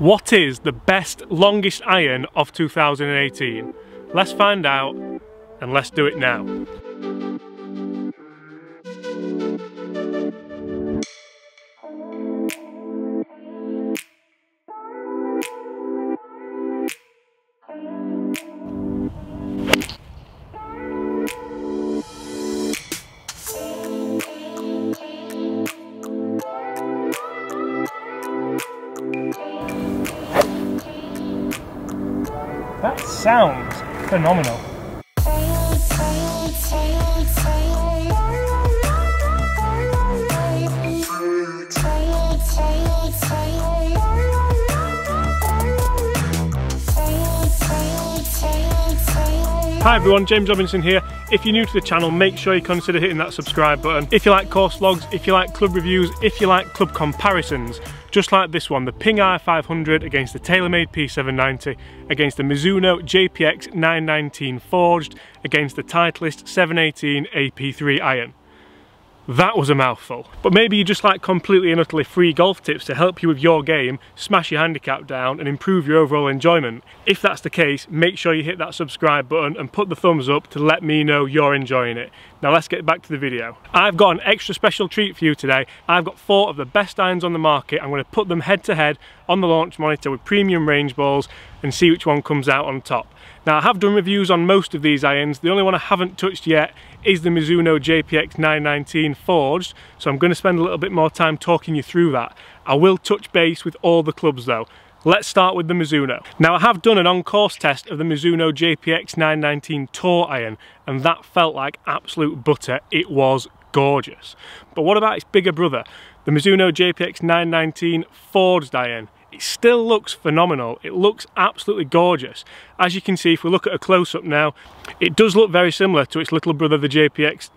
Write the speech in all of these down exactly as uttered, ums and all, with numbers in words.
What is the best longest iron of two thousand eighteen? Let's find out, and let's do it now. That sounds phenomenal. Hi everyone, James Robinson here. If you're new to the channel, make sure you consider hitting that subscribe button. If you like course vlogs, if you like club reviews, if you like club comparisons, just like this one, the Ping i five hundred against the TaylorMade P seven ninety, against the Mizuno J P X nine nineteen Forged, against the Titleist seven eighteen A P three iron. That was a mouthful. But maybe you just like completely and utterly free golf tips to help you with your game, smash your handicap down and improve your overall enjoyment. If that's the case, make sure you hit that subscribe button and put the thumbs up to let me know you're enjoying it. Now let's get back to the video. I've got an extra special treat for you today. I've got four of the best irons on the market. I'm going to put them head to head on the launch monitor with premium range balls and see which one comes out on top. Now I have done reviews on most of these irons. The only one I haven't touched yet is the Mizuno J P X nine nineteen Forged, so I'm going to spend a little bit more time talking you through that. I will touch base with all the clubs though. Let's start with the Mizuno. Now I have done an on-course test of the Mizuno J P X nine nineteen Tour iron, and that felt like absolute butter. It was gorgeous. But what about its bigger brother, the Mizuno J P X nine nineteen Forged iron? It still looks phenomenal. It looks absolutely gorgeous. As you can see, if we look at a close-up now, it does look very similar to its little brother, the J P X.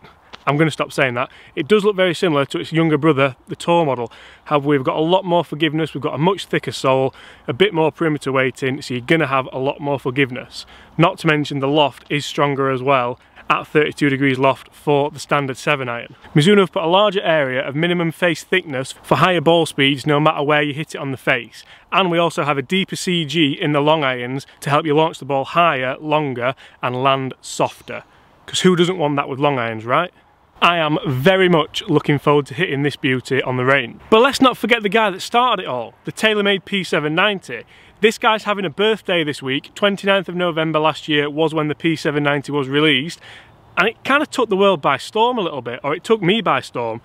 I'm going to stop saying that. It does look very similar to its younger brother, the Tour model. However, we've got a lot more forgiveness, we've got a much thicker sole, a bit more perimeter weighting, so you're going to have a lot more forgiveness. Not to mention the loft is stronger as well, at thirty-two degrees loft for the standard seven iron. Mizuno have put a larger area of minimum face thickness for higher ball speeds no matter where you hit it on the face. And we also have a deeper C G in the long irons to help you launch the ball higher, longer and land softer. Because who doesn't want that with long irons, right? I am very much looking forward to hitting this beauty on the range. But let's not forget the guy that started it all, the TaylorMade P seven ninety. This guy's having a birthday this week. twenty-ninth of November last year was when the P seven ninety was released, and it kind of took the world by storm a little bit, or it took me by storm.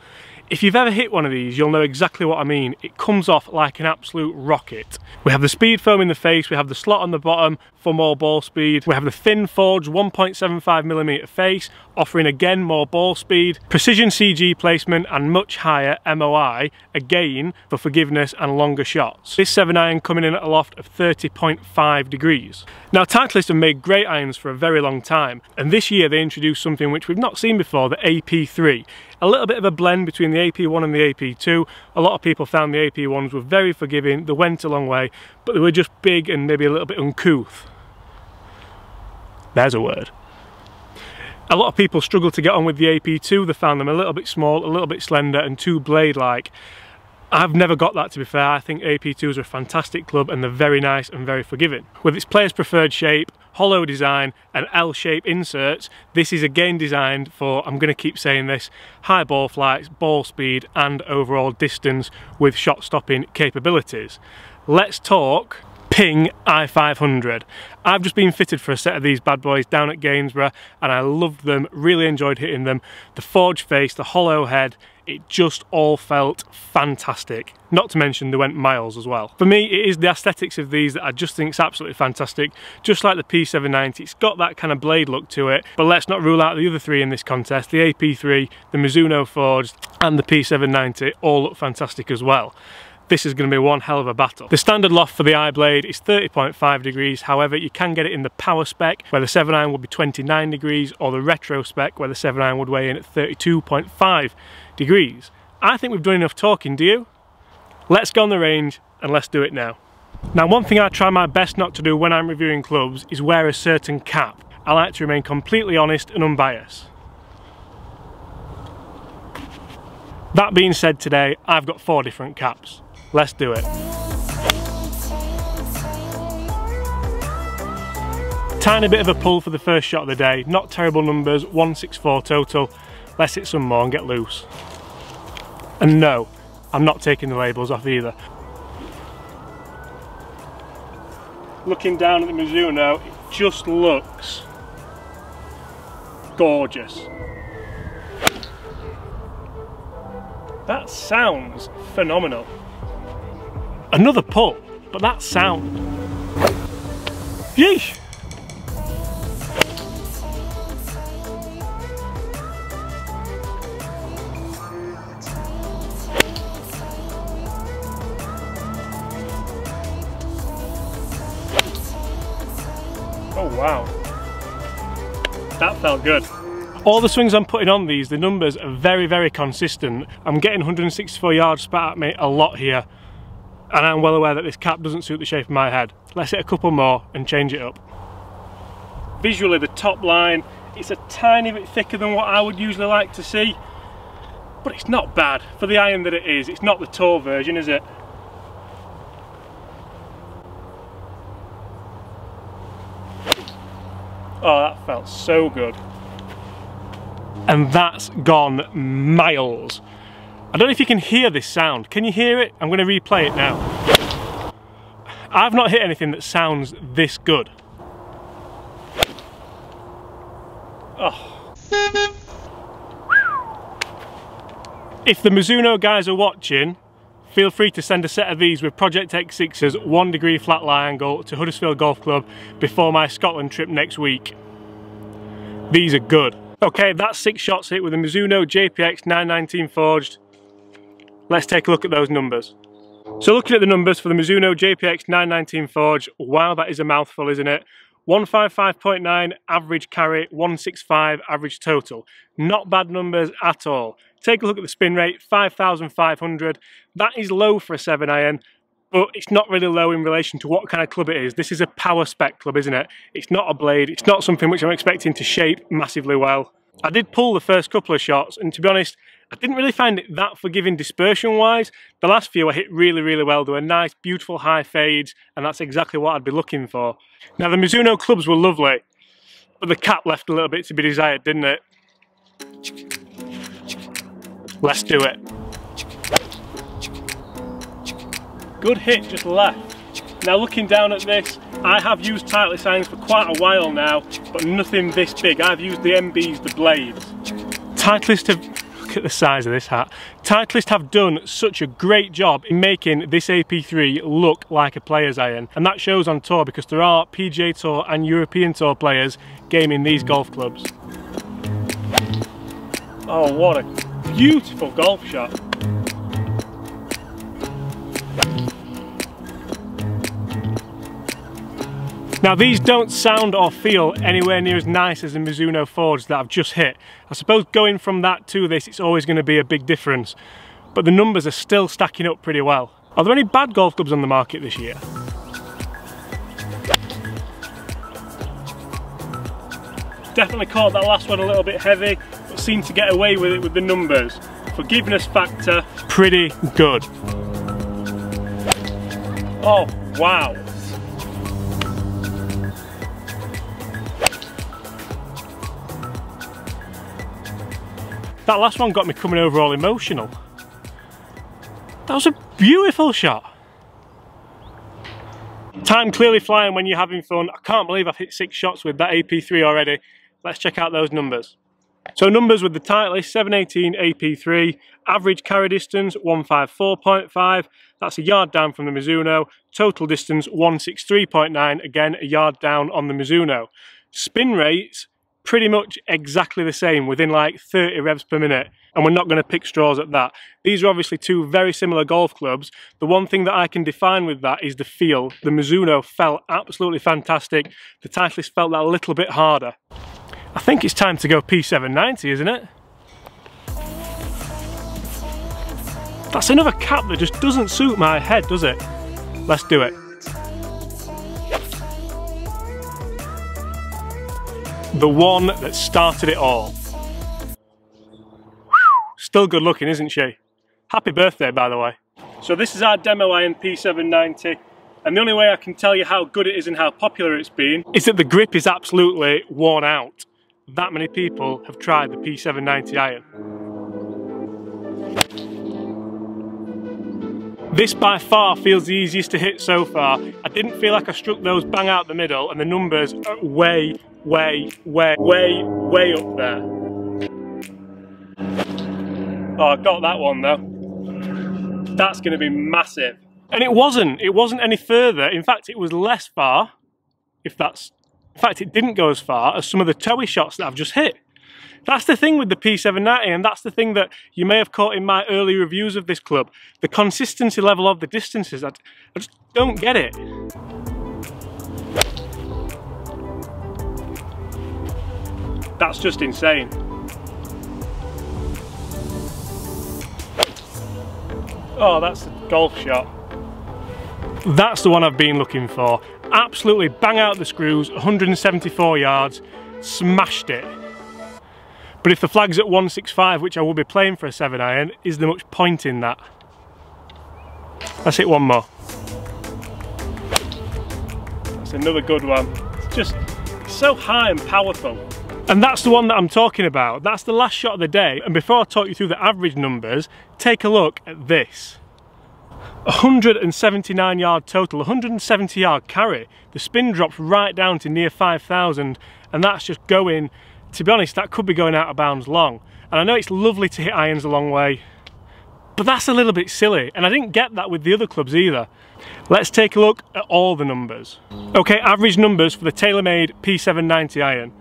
If you've ever hit one of these, you'll know exactly what I mean. It comes off like an absolute rocket. We have the speed foam in the face, we have the slot on the bottom for more ball speed, we have the thin forged one point seven five millimeter face, offering again more ball speed, precision C G placement and much higher M O I, again for forgiveness and longer shots. This seven iron coming in at a loft of thirty point five degrees. Now Titleist have made great irons for a very long time, and this year they introduced something which we've not seen before, the A P three. A little bit of a blend between the A P one and the A P two. A lot of people found the A P ones were very forgiving, they went a long way, but they were just big and maybe a little bit uncouth. There's a word. A lot of people struggled to get on with the A P two, they found them a little bit small, a little bit slender and too blade-like. I've never got that, to be fair. I think A P twos are a fantastic club and they're very nice and very forgiving. With its player's preferred shape, hollow design and L-shape inserts, this is again designed for, I'm going to keep saying this, high ball flights, ball speed and overall distance with shot stopping capabilities. Let's talk Ping i five hundred. I've just been fitted for a set of these bad boys down at Gainsborough and I loved them, really enjoyed hitting them. The forged face, the hollow head, it just all felt fantastic. Not to mention they went miles as well. For me, it is the aesthetics of these that I just think is absolutely fantastic. Just like the P seven ninety, it's got that kind of blade look to it, but let's not rule out the other three in this contest. The A P three, the Mizuno Forged and the P seven ninety all look fantastic as well. This is going to be one hell of a battle. The standard loft for the eye blade is thirty point five degrees, however you can get it in the power spec where the seven iron would be twenty-nine degrees, or the retro spec where the seven iron would weigh in at thirty-two point five degrees. I think we've done enough talking, do you? Let's go on the range and let's do it now. Now one thing I try my best not to do when I'm reviewing clubs is wear a certain cap. I like to remain completely honest and unbiased. That being said, today I've got four different caps. Let's do it. tiny bit of a pull for the first shot of the day. Not terrible numbers, one sixty-four total. Let's hit some more and get loose. And no, I'm not taking the labels off either. Looking down at the Mizuno, it just looks gorgeous. That sounds phenomenal. Another pull, but that sound. Yeesh! Oh wow, that felt good. All the swings I'm putting on these, the numbers are very, very consistent. I'm getting one hundred sixty-four yards spat at me a lot here, and I'm well aware that this cap doesn't suit the shape of my head. Let's hit a couple more and change it up. Visually, the top line, it's a tiny bit thicker than what I would usually like to see, but it's not bad. For the iron that it is, it's not the tour version, is it? Oh, that felt so good. And that's gone miles. I don't know if you can hear this sound. Can you hear it? I'm going to replay it now. I've not hit anything that sounds this good. Oh. If the Mizuno guys are watching, feel free to send a set of these with Project X six's one degree flat lie angle to Huddersfield Golf Club before my Scotland trip next week. These are good. Okay, that's six shots hit with the Mizuno J P X nine nineteen Forged. Let's take a look at those numbers. So looking at the numbers for the Mizuno J P X nine nineteen Forged, wow, that is a mouthful, isn't it? one fifty-five point nine average carry, one sixty-five average total. Not bad numbers at all. Take a look at the spin rate, five thousand five hundred. That is low for a seven iron, but it's not really low in relation to what kind of club it is. This is a power spec club, isn't it? It's not a blade, it's not something which I'm expecting to shape massively well. I did pull the first couple of shots, and to be honest, I didn't really find it that forgiving dispersion-wise. The last few I hit really, really well. They were nice, beautiful high fades, and that's exactly what I'd be looking for. Now, the Mizuno clubs were lovely, but the cap left a little bit to be desired, didn't it? Let's do it. Good hit, just left. Now, looking down at this, I have used Titleist irons for quite a while now, but nothing this big. I've used the M Bs, the blades. Titleist have... Look at the size of this hat. Titleist have done such a great job in making this A P three look like a player's iron, and that shows on tour because there are P G A Tour and European Tour players gaming these golf clubs. Oh, what a beautiful golf shot. Now, these don't sound or feel anywhere near as nice as the Mizuno Forged that I've just hit. I suppose going from that to this, it's always going to be a big difference, but the numbers are still stacking up pretty well. Are there any bad golf clubs on the market this year? Definitely caught that last one a little bit heavy, but seemed to get away with it with the numbers. Forgiveness factor, pretty good. Oh, wow. That last one got me coming over all emotional. That was a beautiful shot. Time clearly flying when you're having fun. I can't believe I've hit six shots with that A P three already. Let's check out those numbers. So numbers with the Titleist seven eighteen A P three, average carry distance one fifty-four point five, that's a yard down from the Mizuno, total distance one sixty-three point nine, again a yard down on the Mizuno. Spin rates, pretty much exactly the same, within like thirty revs per minute, and we're not going to pick straws at that. These are obviously two very similar golf clubs. The one thing that I can define with that is the feel. The Mizuno felt absolutely fantastic. The Titleist felt that a little bit harder. I think it's time to go P seven ninety, isn't it? That's another cap that just doesn't suit my head, does it? Let's do it. The one that started it all. Still good looking, isn't she? Happy birthday, by the way. So this is our demo iron P seven ninety. And the only way I can tell you how good it is and how popular it's been is that the grip is absolutely worn out. That many people have tried the P seven ninety iron. This by far feels the easiest to hit so far. I didn't feel like I struck those bang out the middle, and the numbers are way, way, way, way, way up there. Oh, I got that one though. That's going to be massive. And it wasn't, it wasn't any further. In fact, it was less far, if that's, in fact, it didn't go as far as some of the toey shots that I've just hit. That's the thing with the P seven ninety, and that's the thing that you may have caught in my early reviews of this club. The consistency level of the distances, I, I just don't get it. That's just insane. Oh, that's a golf shot. That's the one I've been looking for. Absolutely bang out the screws, one hundred seventy-four yards, smashed it. But if the flag's at one sixty-five, which I will be playing for a seven iron, is there much point in that? Let's hit one more. That's another good one. It's just so high and powerful. And that's the one that I'm talking about. That's the last shot of the day. And before I talk you through the average numbers, take a look at this. one hundred seventy-nine yard total, one hundred seventy yard carry. The spin drops right down to near five thousand, and that's just going, to be honest, that could be going out of bounds long. And I know it's lovely to hit irons a long way, but that's a little bit silly, and I didn't get that with the other clubs either. Let's take a look at all the numbers. Okay, average numbers for the TaylorMade P seven ninety iron.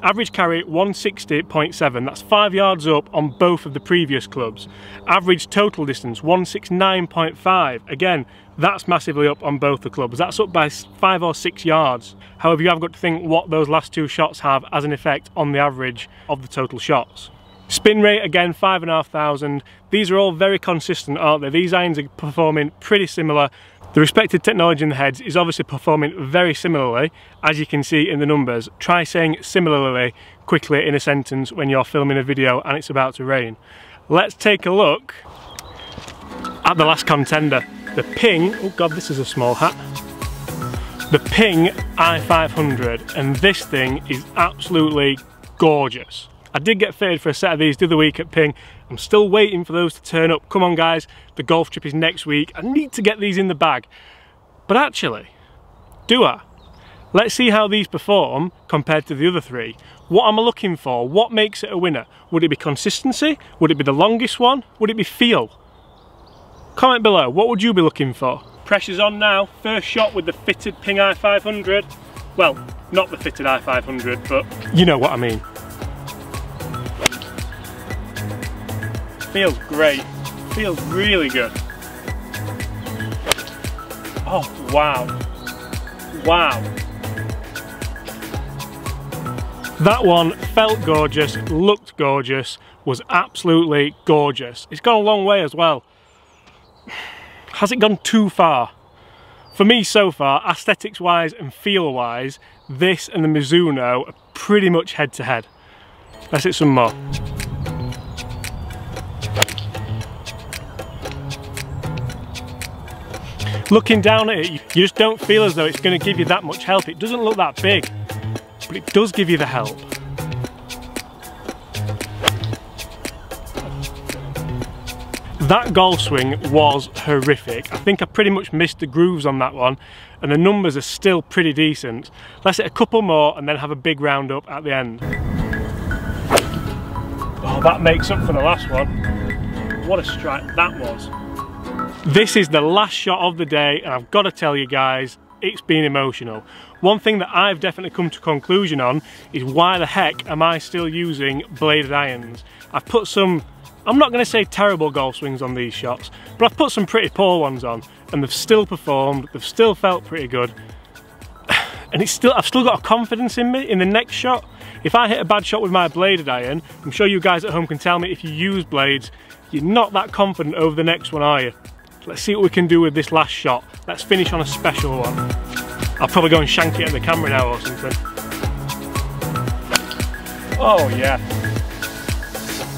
Average carry one sixty point seven, that's five yards up on both of the previous clubs. Average total distance one sixty-nine point five, again, that's massively up on both the clubs. That's up by five or six yards. However, you have got to think what those last two shots have as an effect on the average of the total shots. Spin rate, again, five and a half thousand. These are all very consistent, aren't they? These irons are performing pretty similar. The respective technology in the heads is obviously performing very similarly, as you can see in the numbers. Try saying similarly quickly in a sentence when you're filming a video and it's about to rain. Let's take a look at the last contender. The Ping, oh God, this is a small hat. The Ping i five hundred, and this thing is absolutely gorgeous. I did get fitted for a set of these the other week at Ping. I'm still waiting for those to turn up. Come on guys, the golf trip is next week. I need to get these in the bag. But actually, do I? Let's see how these perform compared to the other three. What am I looking for? What makes it a winner? Would it be consistency? Would it be the longest one? Would it be feel? Comment below, what would you be looking for? Pressure's on now. First shot with the fitted Ping i five hundred. Well, not the fitted i five hundred, but you know what I mean. Feels great, feels really good. Oh, wow, wow. That one felt gorgeous, looked gorgeous, was absolutely gorgeous. It's gone a long way as well. Has it gone too far? For me so far, aesthetics-wise and feel-wise, this and the Mizuno are pretty much head-to-head. Let's hit some more. Looking down at it, you just don't feel as though it's going to give you that much help. It doesn't look that big, but it does give you the help. That golf swing was horrific. I think I pretty much missed the grooves on that one, and the numbers are still pretty decent. Let's hit a couple more and then have a big round up at the end. Oh, that makes up for the last one. What a strike that was. This is the last shot of the day, and I've got to tell you guys, it's been emotional. One thing that I've definitely come to conclusion on is why the heck am I still using bladed irons? I've put some, I'm not going to say terrible golf swings on these shots, but I've put some pretty poor ones on, and they've still performed, they've still felt pretty good. And it's still, I've still got a confidence in me in the next shot. If I hit a bad shot with my bladed iron, I'm sure you guys at home can tell me if you use blades, you're not that confident over the next one, are you? Let's see what we can do with this last shot. Let's finish on a special one. I'll probably go and shank it at the camera now or something. Oh yeah.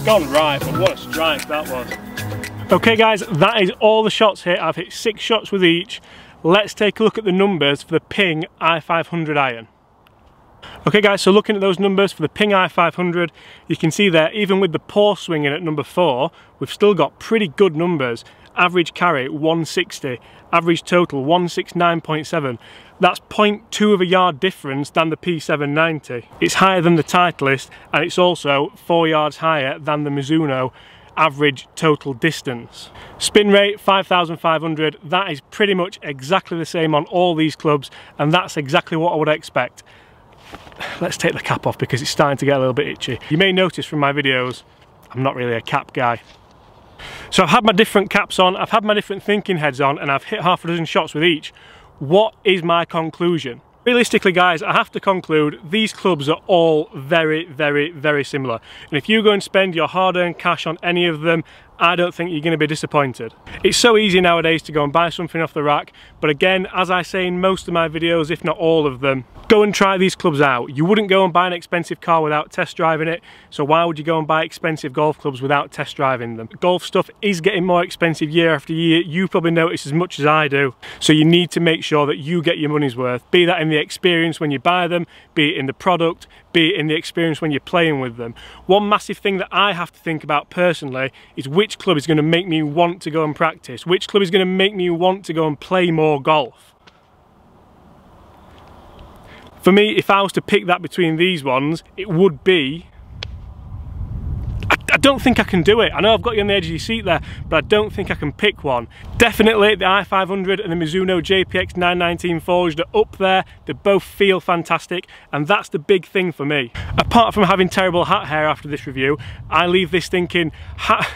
Gone right, but what a strike that was. Okay guys, that is all the shots here. I've hit six shots with each. let's take a look at the numbers for the Ping i five hundred iron. Okay guys, so looking at those numbers for the Ping i five hundred, you can see there, even with the poor swing in at number four, we've still got pretty good numbers. Average carry one sixty, average total one sixty-nine point seven. That's zero point two of a yard difference than the P seven ninety. It's higher than the Titleist, and it's also four yards higher than the Mizuno average total distance. Spin rate five thousand five hundred, that is pretty much exactly the same on all these clubs, and that's exactly what I would expect. Let's take the cap off because it's starting to get a little bit itchy. You may notice from my videos, I'm not really a cap guy. So I've had my different caps on, I've had my different thinking heads on, and I've hit half a dozen shots with each. What is my conclusion? Realistically guys, I have to conclude these clubs are all very, very, very similar. And if you go and spend your hard-earned cash on any of them, I don't think you're going to be disappointed. It's so easy nowadays to go and buy something off the rack, but again, as I say in most of my videos, if not all of them, go and try these clubs out. You wouldn't go and buy an expensive car without test driving it, so why would you go and buy expensive golf clubs without test driving them? Golf stuff is getting more expensive year after year. You probably notice as much as I do, so you need to make sure that you get your money's worth, be that in the experience when you buy them, be it in the product, be it in the experience when you're playing with them. One massive thing that I have to think about personally is which club is going to make me want to go and practice, which club is going to make me want to go and play more golf. For me, if I was to pick that between these ones, it would be... I don't think I can do it. I know I've got you on the edge of your seat there, but I don't think I can pick one. Definitely the i five hundred and the Mizuno J P X nine nineteen Forged are up there. They both feel fantastic, and that's the big thing for me. Apart from having terrible hat hair after this review, I leave this thinking, ha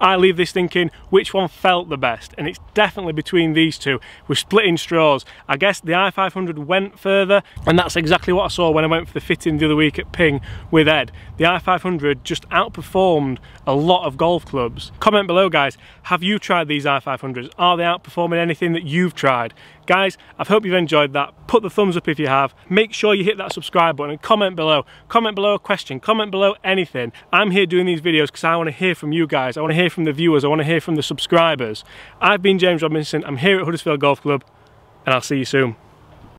I leave this thinking which one felt the best, and it's definitely between these two. We're splitting straws. I guess the i five hundred went further, and that's exactly what I saw when I went for the fitting the other week at Ping with Ed. The i five hundred just outperformed a lot of golf clubs. Comment below guys, have you tried these i five hundreds? Are they outperforming anything that you've tried? Guys, I hope you've enjoyed that. Put the thumbs up if you have. Make sure you hit that subscribe button and comment below. Comment below a question, comment below anything. I'm here doing these videos because I want to hear from you guys. I want to hear from the viewers. I want to hear from the subscribers. I've been James Robinson. I'm here at Huddersfield Golf Club, and I'll see you soon.